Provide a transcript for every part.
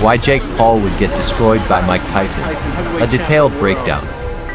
Why Jake Paul would get destroyed by Mike Tyson. A detailed breakdown.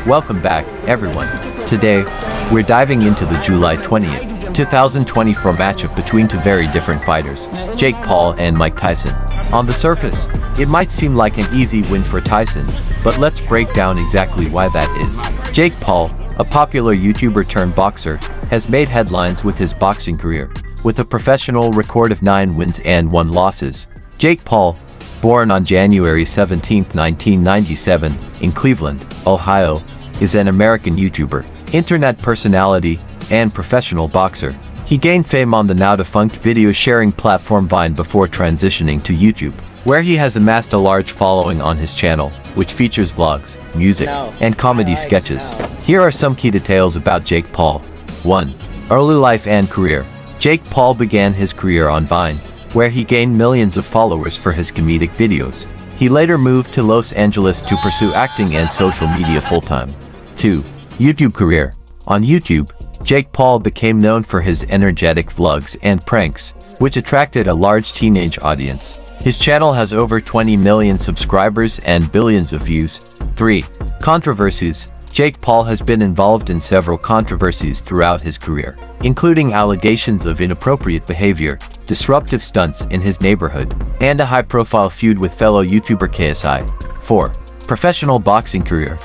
Welcome back, everyone. Today, we're diving into the July 20th, 2024 matchup between two very different fighters, Jake Paul and Mike Tyson. On the surface, it might seem like an easy win for Tyson, but let's break down exactly why that is. Jake Paul, a popular YouTuber turned boxer, has made headlines with his boxing career, with a professional record of 9 wins and 1 loss. Jake Paul, born on January 17, 1997, in Cleveland, Ohio, is an American YouTuber, internet personality, and professional boxer. He gained fame on the now-defunct video-sharing platform Vine before transitioning to YouTube, where he has amassed a large following on his channel, which features vlogs, music, and comedy sketches. Here are some key details about Jake Paul. 1. Early life and career. Jake Paul began his career on Vine, where he gained millions of followers for his comedic videos. He later moved to Los Angeles to pursue acting and social media full-time. 2. YouTube career. On YouTube, Jake Paul became known for his energetic vlogs and pranks, which attracted a large teenage audience. His channel has over 20 million subscribers and billions of views. 3. Controversies. Jake Paul has been involved in several controversies throughout his career, including allegations of inappropriate behavior, disruptive stunts in his neighborhood, and a high-profile feud with fellow YouTuber KSI. 4. Professional boxing career.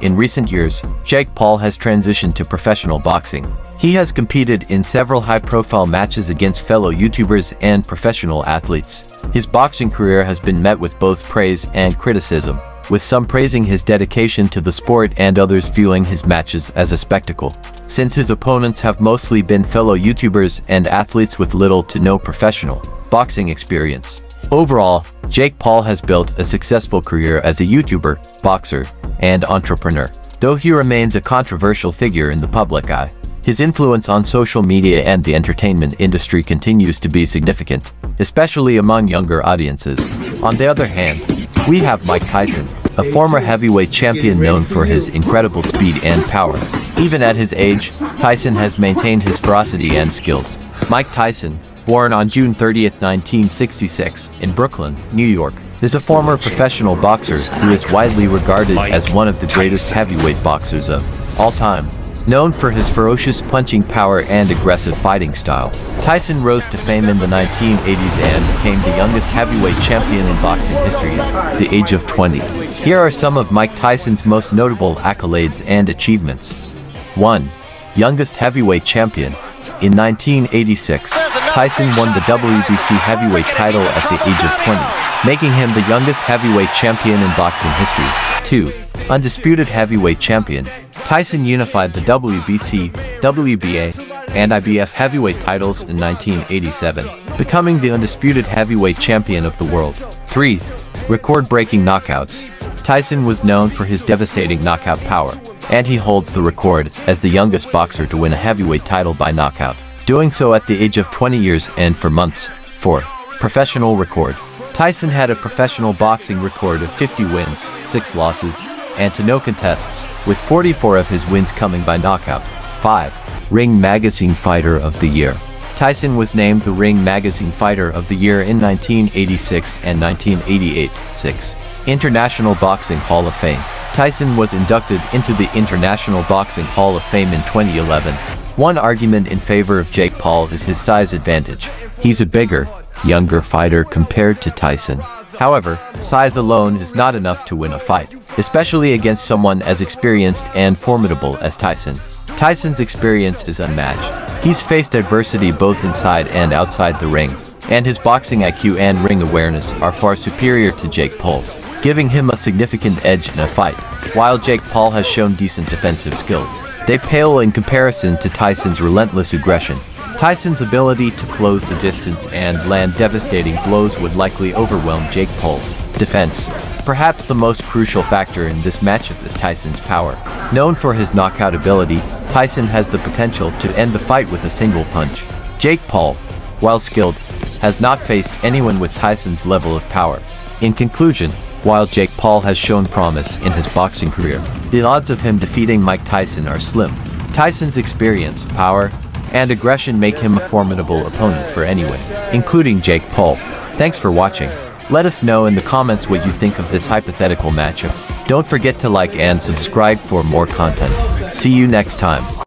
In recent years, Jake Paul has transitioned to professional boxing. He has competed in several high-profile matches against fellow YouTubers and professional athletes. His boxing career has been met with both praise and criticism, with some praising his dedication to the sport and others viewing his matches as a spectacle. Since his opponents have mostly been fellow YouTubers and athletes with little to no professional boxing experience. Overall, Jake Paul has built a successful career as a YouTuber, boxer, and entrepreneur, though he remains a controversial figure in the public eye. His influence on social media and the entertainment industry continues to be significant, especially among younger audiences. On the other hand, we have Mike Tyson, a former heavyweight champion known for his incredible speed and power. Even at his age, Tyson has maintained his ferocity and skills. Mike Tyson, born on June 30, 1966, in Brooklyn, New York, is a former professional boxer who is widely regarded as one of the greatest heavyweight boxers of all time. Known for his ferocious punching power and aggressive fighting style, Tyson rose to fame in the 1980s and became the youngest heavyweight champion in boxing history at the age of 20. Here are some of Mike Tyson's most notable accolades and achievements. 1. Youngest heavyweight champion. In 1986, Tyson won the WBC heavyweight title at the age of 20, making him the youngest heavyweight champion in boxing history. 2. Undisputed heavyweight champion. Tyson unified the WBC, WBA, and IBF heavyweight titles in 1987, becoming the undisputed heavyweight champion of the world. 3. Record-breaking knockouts. Tyson was known for his devastating knockout power, and he holds the record as the youngest boxer to win a heavyweight title by knockout, doing so at the age of 20 years and 4 months. 4. Professional record. Tyson had a professional boxing record of 50 wins, 6 losses, and to no contests, with 44 of his wins coming by knockout. 5. Ring Magazine Fighter of the Year. Tyson was named the Ring Magazine Fighter of the Year in 1986 and 1988. 6. International Boxing Hall of Fame. Tyson was inducted into the International Boxing Hall of Fame in 2011. One argument in favor of Jake Paul is his size advantage. He's a bigger, younger fighter compared to Tyson. However, size alone is not enough to win a fight, especially against someone as experienced and formidable as Tyson. Tyson's experience is unmatched. He's faced adversity both inside and outside the ring, and his boxing IQ and ring awareness are far superior to Jake Paul's, giving him a significant edge in a fight. While Jake Paul has shown decent defensive skills, they pale in comparison to Tyson's relentless aggression. Tyson's ability to close the distance and land devastating blows would likely overwhelm Jake Paul's defense. Perhaps the most crucial factor in this matchup is Tyson's power. Known for his knockout ability, Tyson has the potential to end the fight with a single punch. Jake Paul, while skilled, has not faced anyone with Tyson's level of power. In conclusion, while Jake Paul has shown promise in his boxing career, the odds of him defeating Mike Tyson are slim. Tyson's experience, power, and aggression make him a formidable opponent for anyone, including Jake Paul. Thanks for watching. Let us know in the comments what you think of this hypothetical matchup. Don't forget to like and subscribe for more content. See you next time.